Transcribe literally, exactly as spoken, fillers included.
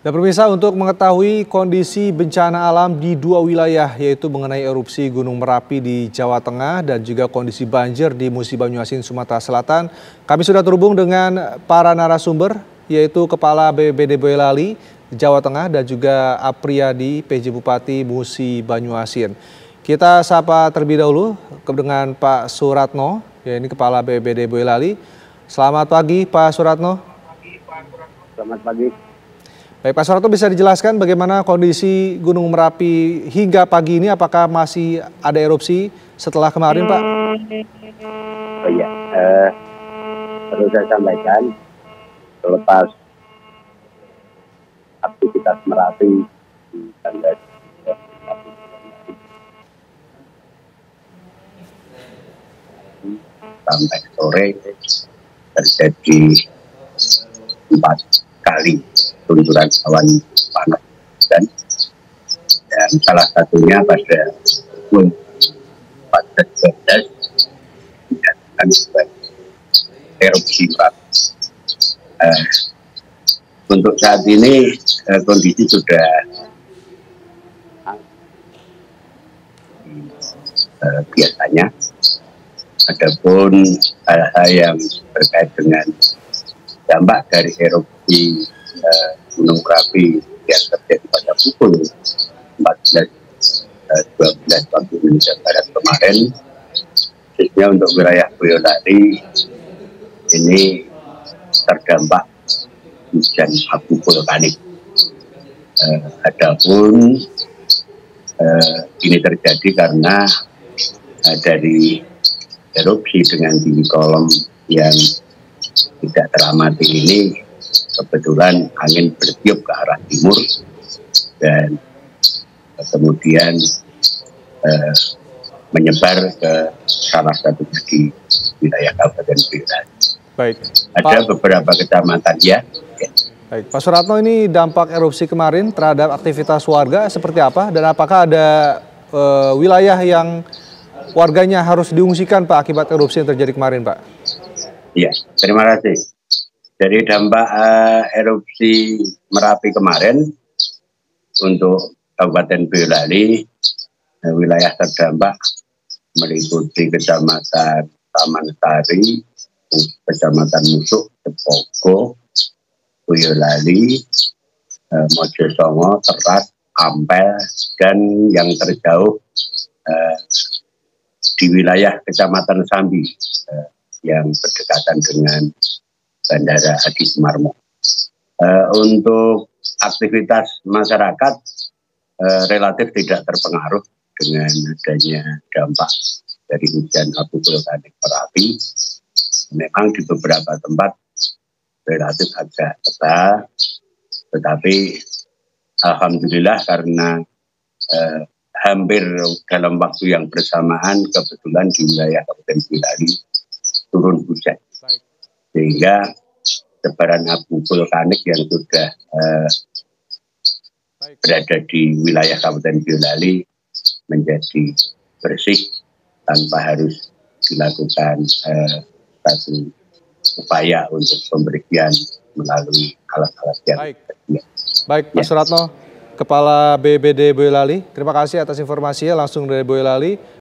Dan pemirsa, untuk mengetahui kondisi bencana alam di dua wilayah, yaitu mengenai erupsi Gunung Merapi di Jawa Tengah dan juga kondisi banjir di Musi Banyuasin, Sumatera Selatan, kami sudah terhubung dengan para narasumber, yaitu Kepala B P B D Boyolali, Jawa Tengah, dan juga Apriyadi, P J Bupati Musi Banyuasin. Kita sapa terlebih dahulu dengan Pak Suratno, ya ini Kepala B P B D Boyolali. Selamat pagi, Pak Suratno. Selamat pagi. Baik, Pak Suratno, bisa dijelaskan bagaimana kondisi Gunung Merapi hingga pagi ini? Apakah masih ada erupsi setelah kemarin, Pak? Oh iya, eh, perlu saya sampaikan, selepas aktivitas Merapi di tanggal sampai sore terjadi empat kali luncuran awan panas dan dan salah satunya pada pukul empat belas dua belas dinyatakan sebagai erupsi Merapi. Uh, untuk saat ini uh, kondisi sudah uh, biasanya. Adapun hal-hal yang terkait dengan dampak dari erupsi uh, Gunung Merapi yang terjadi pada pukul empat belas dua belas waktu Indonesia Barat kemarin, khususnya untuk wilayah Boyolali ini terdampak hujan abu vulkanik. Uh, adapun uh, ini terjadi karena uh, dari erupsi dengan tinggi kolom yang tidak teramati ini, kebetulan angin bertiup ke arah timur dan kemudian eh, menyebar ke salah satu di wilayah Kabupaten Boyolali. Baik. Ada Pak, beberapa kecamatan ya. Baik, Pak Suratno, ini dampak erupsi kemarin terhadap aktivitas warga seperti apa, dan apakah ada eh, wilayah yang warganya harus diungsikan, Pak, akibat erupsi yang terjadi kemarin, Pak? Ya, terima kasih. Jadi dampak uh, erupsi Merapi kemarin untuk Kabupaten Boyolali, uh, wilayah terdampak meliputi Kecamatan Taman Sari, Kecamatan Musuk, Cepoko, Boyolali, uh, Mojosongo, Teras, Ampel, dan yang terjauh uh, di wilayah Kecamatan Sambi, Uh, yang berdekatan dengan Bandara Adisumarmo. Uh, untuk aktivitas masyarakat uh, relatif tidak terpengaruh dengan adanya dampak dari hujan abu vulkanik Merapi. Memang di beberapa tempat relatif agak tebal, tetapi alhamdulillah karena uh, hampir dalam waktu yang bersamaan kebetulan di wilayah Kabupaten Boyolali turun hujan, sehingga sebaran abu vulkanik yang sudah eh, berada di wilayah Kabupaten Boyolali menjadi bersih tanpa harus dilakukan eh, satu upaya untuk pembersihan melalui alat-alat yang tersedia. Baik, Pak Suratno, Kepala B P B D Boyolali, terima kasih atas informasinya langsung dari Boyolali.